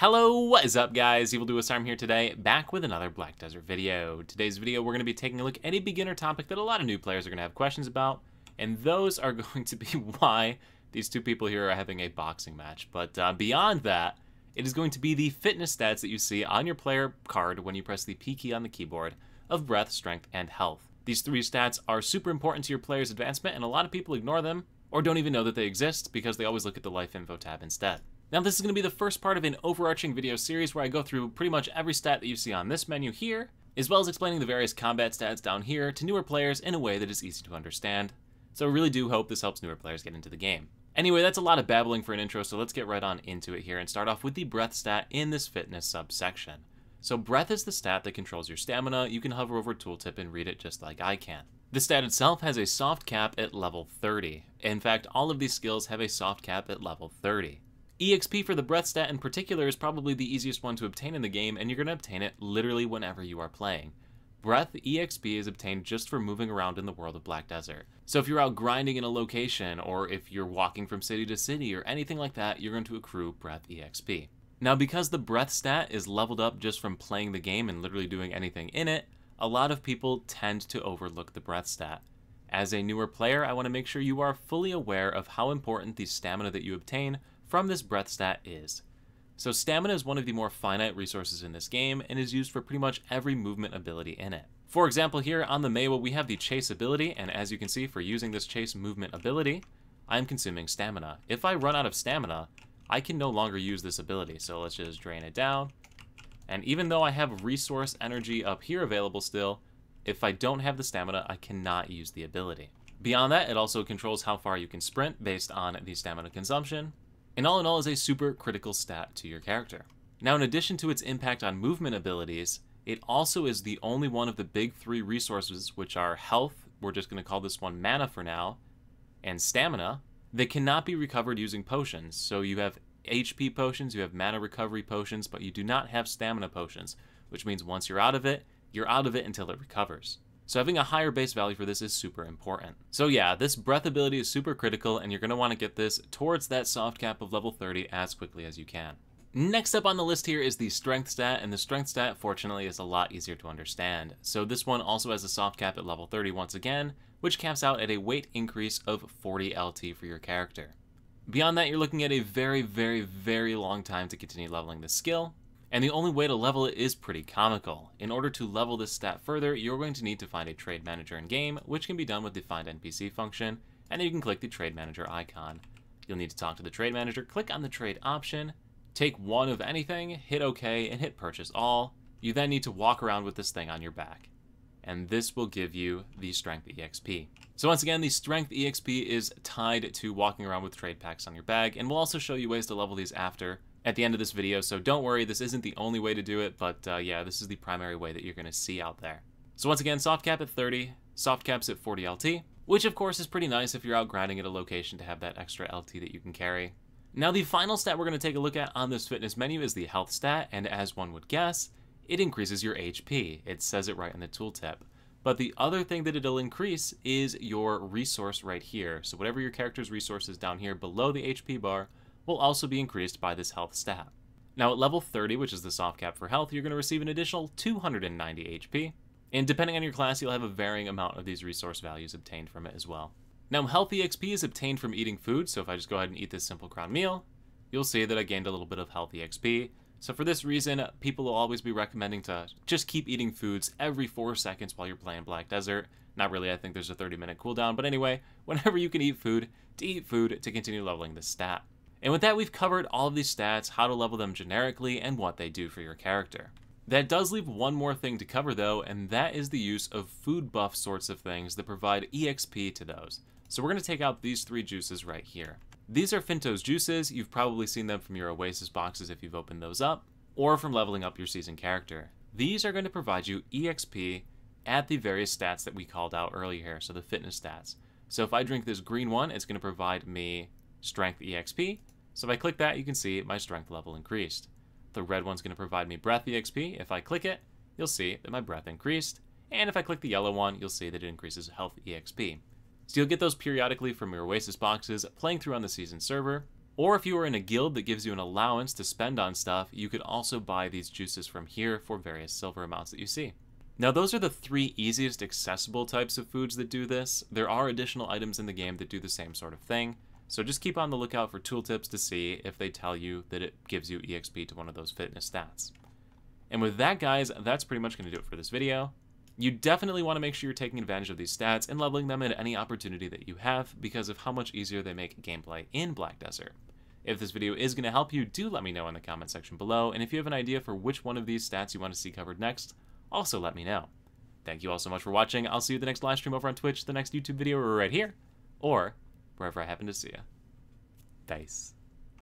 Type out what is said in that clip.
Hello, what is up guys? EvilDoUsHarm here today, back with another Black Desert video. Today's video, we're going to be taking a look at a beginner topic that a lot of new players are going to have questions about, and those are going to be why these two people here are having a boxing match. But beyond that, it is going to be the fitness stats that you see on your player card when you press the P key on the keyboard of breath, strength, and health. These three stats are super important to your player's advancement, and a lot of people ignore them or don't even know that they exist because they always look at the life info tab instead. Now this is going to be the first part of an overarching video series where I go through pretty much every stat that you see on this menu here, as well as explaining the various combat stats down here to newer players in a way that is easy to understand. So I really do hope this helps newer players get into the game. Anyway, that's a lot of babbling for an intro, so let's get right on into it here and start off with the breath stat in this fitness subsection. So breath is the stat that controls your stamina. You can hover over tooltip and read it just like I can. The stat itself has a soft cap at level 30. In fact, all of these skills have a soft cap at level 30. EXP for the breath stat in particular is probably the easiest one to obtain in the game, and you're going to obtain it literally whenever you are playing. Breath EXP is obtained just for moving around in the world of Black Desert. So if you're out grinding in a location, or if you're walking from city to city or anything like that, you're going to accrue breath EXP. Now because the breath stat is leveled up just from playing the game and literally doing anything in it, a lot of people tend to overlook the breath stat. As a newer player, I want to make sure you are fully aware of how important the stamina that you obtain from this breath stat is. So stamina is one of the more finite resources in this game and is used for pretty much every movement ability in it. For example, here on the Meow we have the chase ability, and as you can see, for using this chase movement ability, I'm consuming stamina. If I run out of stamina, I can no longer use this ability, so let's just drain it down. And even though I have resource energy up here available still, if I don't have the stamina, I cannot use the ability. Beyond that, it also controls how far you can sprint based on the stamina consumption, and all in all is a super critical stat to your character. Now in addition to its impact on movement abilities, it also is the only one of the big three resources, which are health, we're just going to call this one mana for now, and stamina, that cannot be recovered using potions. So you have HP potions, you have mana recovery potions, but you do not have stamina potions, which means once you're out of it until it recovers. So having a higher base value for this is super important. So yeah, this breath ability is super critical, and you're going to want to get this towards that soft cap of level 30 as quickly as you can. Next up on the list here is the strength stat, and the strength stat fortunately is a lot easier to understand. So this one also has a soft cap at level 30 once again, which caps out at a weight increase of 40 LT for your character. Beyond that, you're looking at a very, very long time to continue leveling this skill. And the only way to level it is pretty comical. In order to level this stat further, you're going to need to find a trade manager in-game, which can be done with the Find NPC function, and then you can click the trade manager icon. You'll need to talk to the trade manager, click on the trade option, take one of anything, hit OK, and hit purchase all. You then need to walk around with this thing on your back, and this will give you the strength EXP. So once again, the strength EXP is tied to walking around with trade packs on your bag, and we'll also show you ways to level these after at the end of this video, so don't worry, this isn't the only way to do it, but yeah, this is the primary way that you're going to see out there. So once again, soft cap at 30, soft caps at 40 LT, which of course is pretty nice if you're out grinding at a location to have that extra LT that you can carry. Now the final stat we're going to take a look at on this fitness menu is the health stat, and as one would guess, it increases your HP. It says it right in the tooltip. But the other thing that it'll increase is your resource right here. So whatever your character's resource is down here below the HP bar will also be increased by this health stat. Now at level 30, which is the soft cap for health, you're going to receive an additional 290 HP. And depending on your class, you'll have a varying amount of these resource values obtained from it as well. Now health EXP is obtained from eating food, so if I just go ahead and eat this simple crown meal, you'll see that I gained a little bit of health EXP. So for this reason, people will always be recommending to just keep eating foods every 4 seconds while you're playing Black Desert. Not really, I think there's a 30-minute cooldown, but anyway, whenever you can eat food to continue leveling this stat. And with that, we've covered all of these stats, how to level them generically, and what they do for your character. That does leave one more thing to cover though, and that is the use of food buff sorts of things that provide EXP to those. So we're going to take out these three juices right here. These are Finto's juices. You've probably seen them from your Oasis boxes if you've opened those up, or from leveling up your seasoned character. These are going to provide you EXP at the various stats that we called out earlier here, so the fitness stats. So if I drink this green one, it's going to provide me strength EXP. So if I click that, you can see my strength level increased. The red one's going to provide me breath EXP. If I click it, you'll see that my breath increased. And if I click the yellow one, you'll see that it increases health EXP. So you'll get those periodically from your Oasis boxes, playing through on the season server, Or if you are in a guild that gives you an allowance to spend on stuff, you could also buy these juices from here for various silver amounts that you see. Now those are the three easiest accessible types of foods that do this. There are additional items in the game that do the same sort of thing, so just keep on the lookout for tooltips to see if they tell you that it gives you EXP to one of those fitness stats. And with that, guys, that's pretty much going to do it for this video. You definitely want to make sure you're taking advantage of these stats and leveling them at any opportunity that you have because of how much easier they make gameplay in Black Desert. If this video is going to help you, do let me know in the comment section below, and if you have an idea for which one of these stats you want to see covered next, also let me know. Thank you all so much for watching. I'll see you the next live stream over on Twitch, the next YouTube video, or right here, or wherever I happen to see you. Dice.